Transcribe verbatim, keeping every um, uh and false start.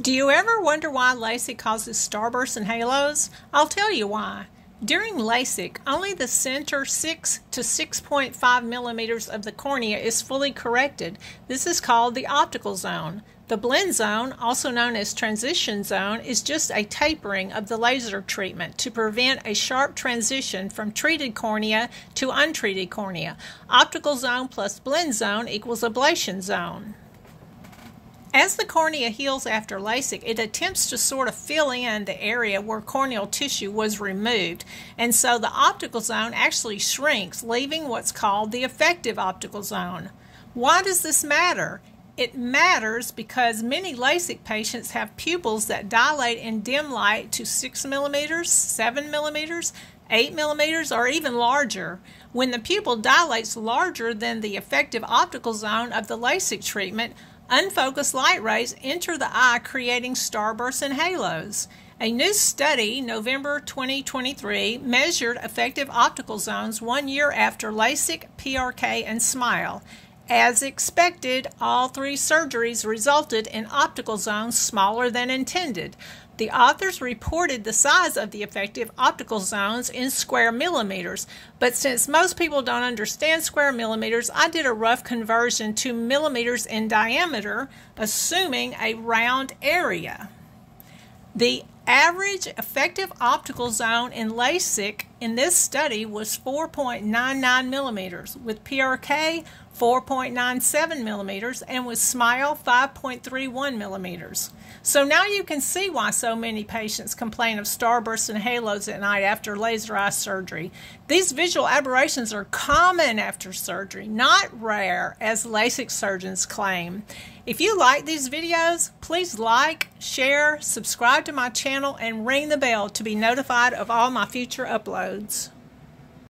Do you ever wonder why LASIK causes starbursts and halos? I'll tell you why. During LASIK, only the center six to six point five millimeters of the cornea is fully corrected. This is called the optical zone. The blend zone, also known as transition zone, is just a tapering of the laser treatment to prevent a sharp transition from treated cornea to untreated cornea. Optical zone plus blend zone equals ablation zone. As the cornea heals after LASIK, it attempts to sort of fill in the area where corneal tissue was removed, and so the optical zone actually shrinks, leaving what's called the effective optical zone. Why does this matter? It matters because many LASIK patients have pupils that dilate in dim light to six millimeters, seven millimeters, eight millimeters, or even larger. When the pupil dilates larger than the effective optical zone of the LASIK treatment, unfocused light rays enter the eye, creating starbursts and halos. A new study, November twenty twenty-three, measured effective optical zones one year after LASIK, P R K, and SMILE. As expected, all three surgeries resulted in optical zones smaller than intended. The authors reported the size of the effective optical zones in square millimeters, but since most people don't understand square millimeters, I did a rough conversion to millimeters in diameter, assuming a round area. The average effective optical zone in LASIK in this study was four point nine nine millimeters, with P R K four point nine seven millimeters, and with SMILE five point three one millimeters. So now you can see why so many patients complain of starbursts and halos at night after laser eye surgery. These visual aberrations are common after surgery, not rare, as LASIK surgeons claim. If you like these videos, please like, share, subscribe to my channel, and ring the bell to be notified of all my future uploads.